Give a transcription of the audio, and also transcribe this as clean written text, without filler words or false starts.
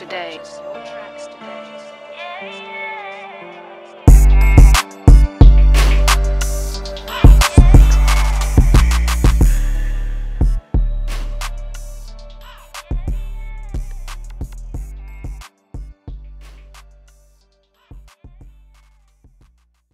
today.